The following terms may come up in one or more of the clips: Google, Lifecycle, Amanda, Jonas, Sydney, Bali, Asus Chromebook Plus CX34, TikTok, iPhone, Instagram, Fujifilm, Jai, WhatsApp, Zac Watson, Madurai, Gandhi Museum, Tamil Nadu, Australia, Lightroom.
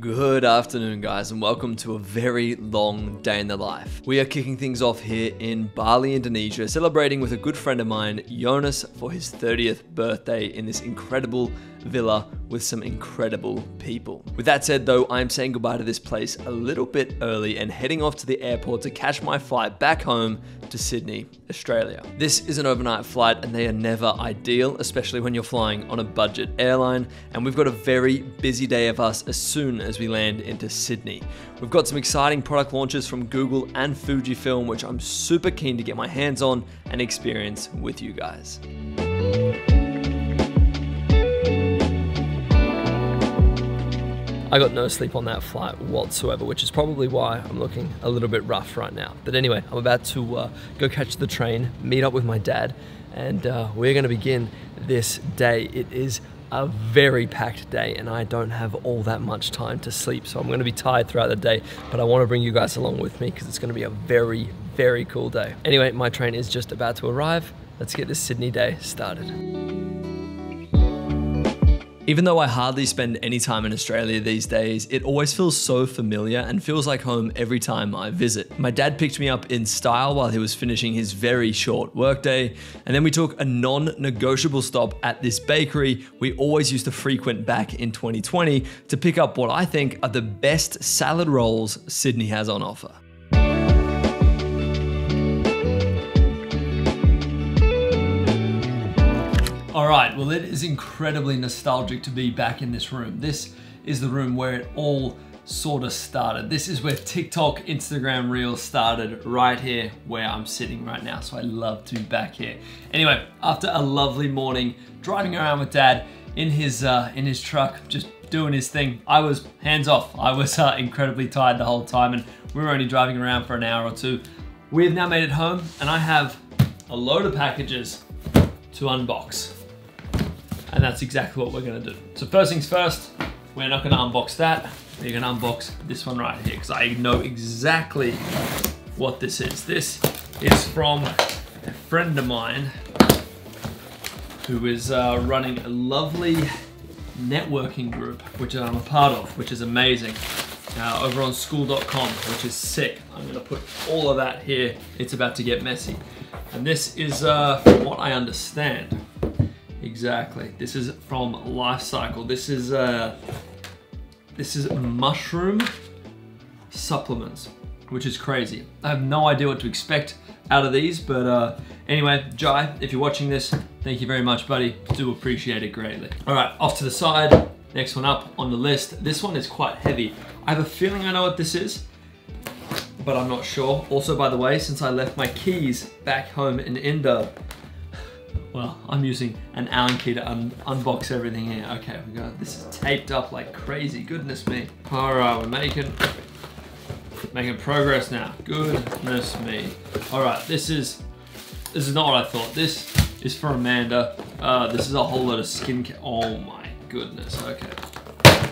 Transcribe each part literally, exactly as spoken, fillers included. Good afternoon guys, and welcome to a very long day in the life. We are kicking things off here in Bali, Indonesia, celebrating with a good friend of mine, Jonas, for his thirtieth birthday in this incredible villa with some incredible people. With that said though, I'm saying goodbye to this place a little bit early and heading off to the airport to catch my flight back home to Sydney, Australia. This is an overnight flight and they are never ideal, especially when you're flying on a budget airline, and we've got a very busy day of us as soon as we land into Sydney. We've got some exciting product launches from Google and Fujifilm, which I'm super keen to get my hands on and experience with you guys. I got no sleep on that flight whatsoever, which is probably why I'm looking a little bit rough right now. But anyway, I'm about to uh, go catch the train, meet up with my dad, and uh, we're gonna begin this day. It is a very packed day and I don't have all that much time to sleep, so I'm gonna be tired throughout the day, but I wanna bring you guys along with me because it's gonna be a very, very cool day. Anyway, my train is just about to arrive. Let's get this Sydney day started. Even though I hardly spend any time in Australia these days, it always feels so familiar and feels like home every time I visit. My dad picked me up in style while he was finishing his very short workday, and then we took a non-negotiable stop at this bakery we always used to frequent back in twenty twenty to pick up what I think are the best salad rolls Sydney has on offer. All right, well, it is incredibly nostalgic to be back in this room. This is the room where it all sort of started. This is where TikTok, Instagram Reels started, right here where I'm sitting right now. So I love to be back here. Anyway, after a lovely morning, driving around with Dad in his, uh, in his truck, just doing his thing, I was hands off. I was uh, incredibly tired the whole time, and we were only driving around for an hour or two. We have now made it home, and I have a load of packages to unbox. And that's exactly what we're gonna do. So first things first, we're not gonna unbox that. We're gonna unbox this one right here because I know exactly what this is. This is from a friend of mine who is uh, running a lovely networking group, which I'm a part of, which is amazing. Uh, over on school dot com, which is sick. I'm gonna put all of that here. It's about to get messy. And this is, uh, from what I understand, exactly. This is from Lifecycle. This is uh, this is mushroom supplements, which is crazy. I have no idea what to expect out of these, but uh, anyway, Jai, if you're watching this, thank you very much, buddy. Do appreciate it greatly. All right, off to the side. Next one up on the list. This one is quite heavy. I have a feeling I know what this is, but I'm not sure. Also, by the way, since I left my keys back home in India, well, I'm using an Allen key to un unbox everything here. Okay, we got this is taped up like crazy. Goodness me. All right, we're making making progress now. Goodness me. All right, this is this is not what I thought. This is for Amanda. Uh, this is a whole lot of skincare. Oh my goodness. Okay.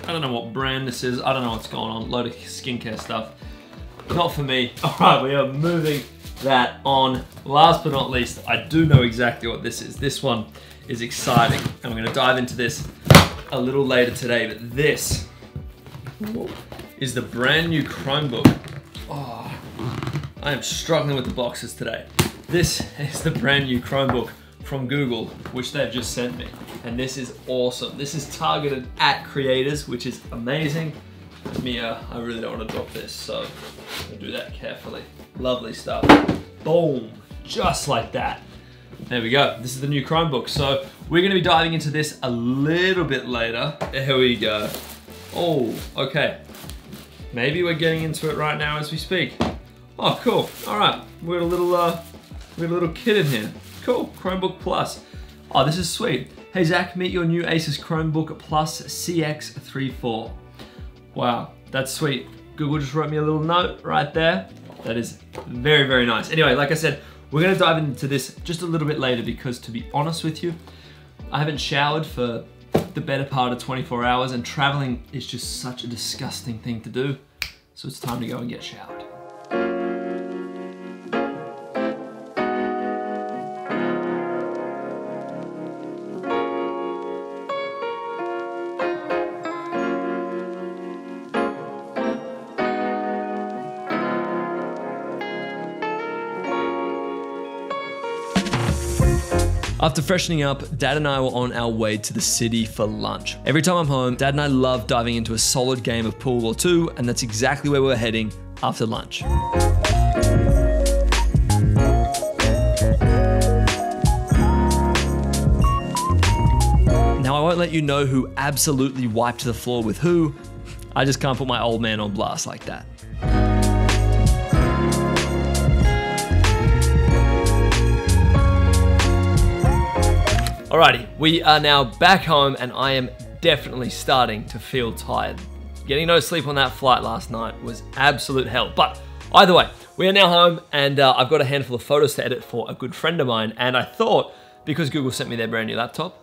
I don't know what brand this is. I don't know what's going on. Load of skincare stuff. Not for me. All right, we are moving that on. Last but not least, I do know exactly what this is. This one is exciting, and we're gonna dive into this a little later today, but this is the brand new Chromebook. Oh, I am struggling with the boxes today. This is the brand new Chromebook from Google, which they've just sent me, and this is awesome. This is targeted at creators, which is amazing. Me, uh, I really don't want to drop this, so I'm gonna do that carefully. Lovely stuff. Boom, just like that. There we go. This is the new Chromebook. So we're gonna be diving into this a little bit later. Here we go. Oh, okay. Maybe we're getting into it right now as we speak. Oh, cool. All right, we got a little, uh, we got a little kid in here. Cool, Chromebook Plus. Oh, this is sweet. Hey Zach, meet your new Asus Chromebook Plus C X thirty-four. Wow, that's sweet. Google just wrote me a little note right there. That is very, very nice. Anyway, like I said, we're gonna dive into this just a little bit later because, to be honest with you, I haven't showered for the better part of twenty-four hours, and traveling is just such a disgusting thing to do. So it's time to go and get showered. After freshening up, Dad and I were on our way to the city for lunch. Every time I'm home, Dad and I love diving into a solid game of pool or two, and that's exactly where we're heading after lunch. Now, I won't let you know who absolutely wiped the floor with who. I just can't put my old man on blast like that. Alrighty, we are now back home and I am definitely starting to feel tired. Getting no sleep on that flight last night was absolute hell. But either way, we are now home and uh, I've got a handful of photos to edit for a good friend of mine. And I thought, because Google sent me their brand new laptop,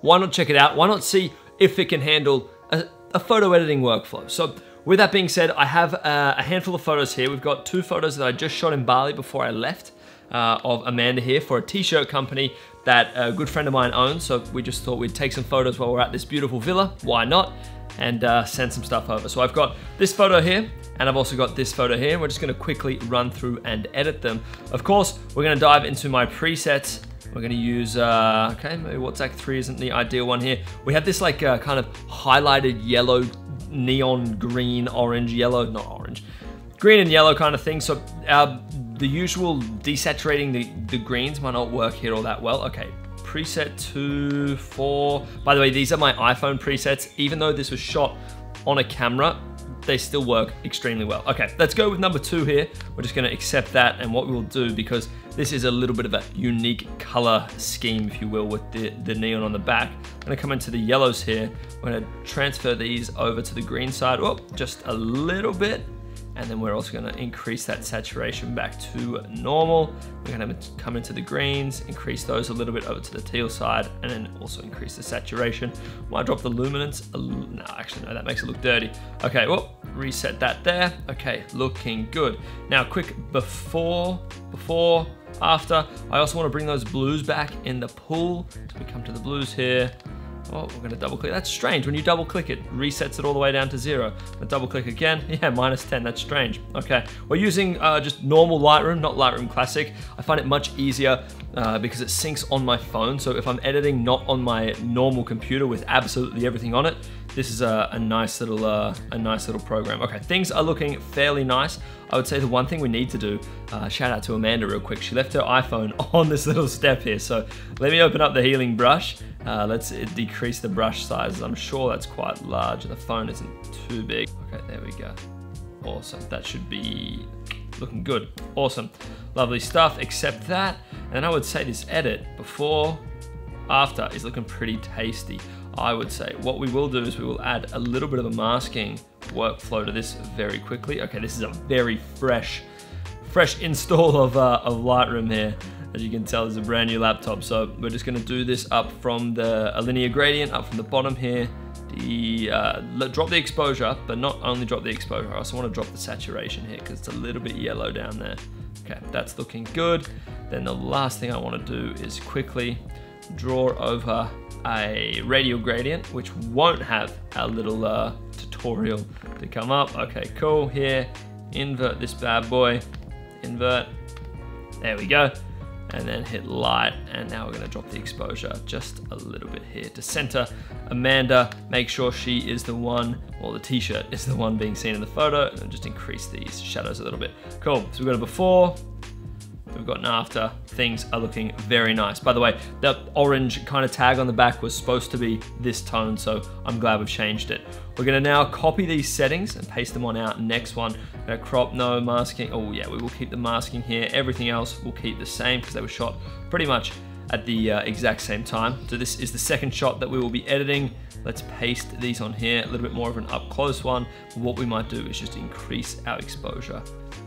why not check it out? Why not see if it can handle a, a photo editing workflow? So with that being said, I have uh, a handful of photos here. We've got two photos that I just shot in Bali before I left. Uh, of Amanda here for a t-shirt company that a good friend of mine owns. So we just thought we'd take some photos while we're at this beautiful villa, why not? And uh, send some stuff over. So I've got this photo here and I've also got this photo here. We're just gonna quickly run through and edit them. Of course, we're gonna dive into my presets. We're gonna use, uh, okay, maybe WhatsApp three isn't the ideal one here. We have this like uh, kind of highlighted yellow, neon green, orange, yellow, not orange, green and yellow kind of thing. So our the usual desaturating the, the greens might not work here all that well. Okay, preset two, four. By the way, these are my iPhone presets. Even though this was shot on a camera, they still work extremely well. Okay, let's go with number two here. We're just gonna accept that, and what we'll do, because this is a little bit of a unique color scheme, if you will, with the, the neon on the back. I'm gonna come into the yellows here. We're gonna transfer these over to the green side. Oh, just a little bit. And then we're also gonna increase that saturation back to normal. We're gonna come into the greens, increase those a little bit over to the teal side, and then also increase the saturation. Might drop the luminance. No, actually, no, that makes it look dirty. Okay, well, reset that there. Okay, looking good. Now, quick before, before, after. I also wanna bring those blues back in the pool. So we come to the blues here. Oh, we're gonna double click. That's strange. When you double click it, resets it all the way down to zero. But double click again, yeah, minus ten, that's strange. Okay, we're using uh, just normal Lightroom, not Lightroom Classic. I find it much easier uh, because it syncs on my phone. So if I'm editing not on my normal computer with absolutely everything on it, this is a, a nice little uh, a nice little program. Okay, things are looking fairly nice. I would say the one thing we need to do, uh, shout out to Amanda real quick, she left her iPhone on this little step here. So let me open up the healing brush. Uh, let's decrease the brush size. I'm sure that's quite large. The phone isn't too big. Okay, there we go. Awesome, that should be looking good. Awesome, lovely stuff, except that. And I would say this edit, before, after, is looking pretty tasty. I would say what we will do is we will add a little bit of a masking workflow to this very quickly. Okay, this is a very fresh, fresh install of, uh, of Lightroom here. As you can tell, there's a brand new laptop. So we're just gonna do this up from the, a linear gradient up from the bottom here. The, uh, drop the exposure, but not only drop the exposure, I also wanna drop the saturation here because it's a little bit yellow down there. Okay, that's looking good. Then the last thing I wanna do is quickly draw over a radial gradient, which won't have our little uh, tutorial to come up. Okay, cool, here, invert this bad boy, invert, there we go, and then hit light, and now we're gonna drop the exposure just a little bit here to center Amanda, make sure she is the one, or the t-shirt is the one being seen in the photo, and just increase these shadows a little bit. Cool, so we've got a before, we've got an after, things are looking very nice. By the way, the orange kind of tag on the back was supposed to be this tone, so I'm glad we've changed it. We're gonna now copy these settings and paste them on our next one. Gonna crop, no masking, oh yeah, we will keep the masking here. Everything else will keep the same because they were shot pretty much at the uh, exact same time. So this is the second shot that we will be editing. Let's paste these on here, a little bit more of an up close one. What we might do is just increase our exposure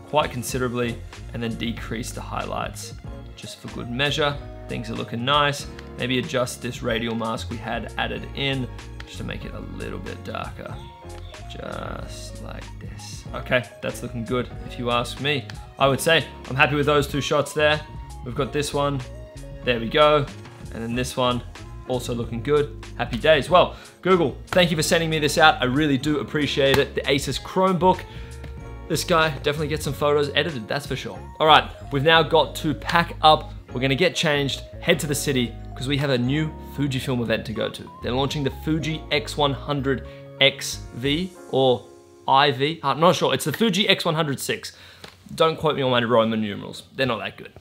quite considerably and then decrease the highlights just for good measure. Things are looking nice. Maybe adjust this radial mask we had added in just to make it a little bit darker, just like this. Okay, that's looking good if you ask me. I would say I'm happy with those two shots there. We've got this one, there we go, and then this one also looking good. Happy days. Well, Google, thank you for sending me this out. I really do appreciate it. The Asus Chromebook. This guy definitely gets some photos edited, that's for sure. All right, we've now got to pack up We're gonna get changed, head to the city, because we have a new Fujifilm event to go to. They're launching the Fuji X one hundred X V or four, I'm not sure, it's the Fuji X one hundred six. Don't quote me on my Roman numerals, they're not that good.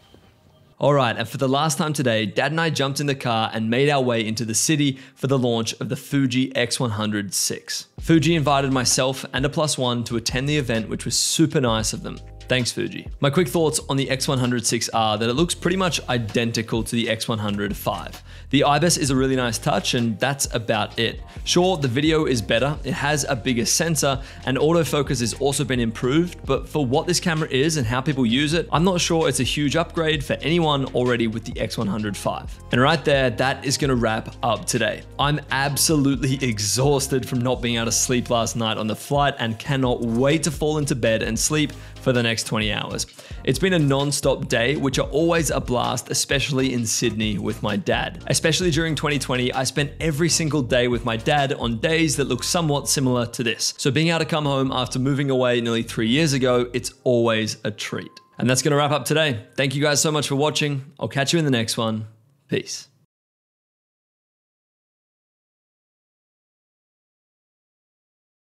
All right, and for the last time today, Dad and I jumped in the car and made our way into the city for the launch of the Fuji X one hundred six. Fuji invited myself and a plus one to attend the event, which was super nice of them. Thanks, Fuji. My quick thoughts on the X one hundred six are that it looks pretty much identical to the X one hundred five. The I B I S is a really nice touch and that's about it. Sure, the video is better, it has a bigger sensor and autofocus has also been improved, but for what this camera is and how people use it, I'm not sure it's a huge upgrade for anyone already with the X one hundred five. And right there, that is gonna wrap up today. I'm absolutely exhausted from not being able to sleep last night on the flight and cannot wait to fall into bed and sleep for the next twenty hours. It's been a non-stop day, which are always a blast, especially in Sydney with my dad. Especially during twenty twenty, I spent every single day with my dad on days that look somewhat similar to this. So being able to come home after moving away nearly three years ago, it's always a treat. And that's gonna wrap up today. Thank you guys so much for watching. I'll catch you in the next one. Peace.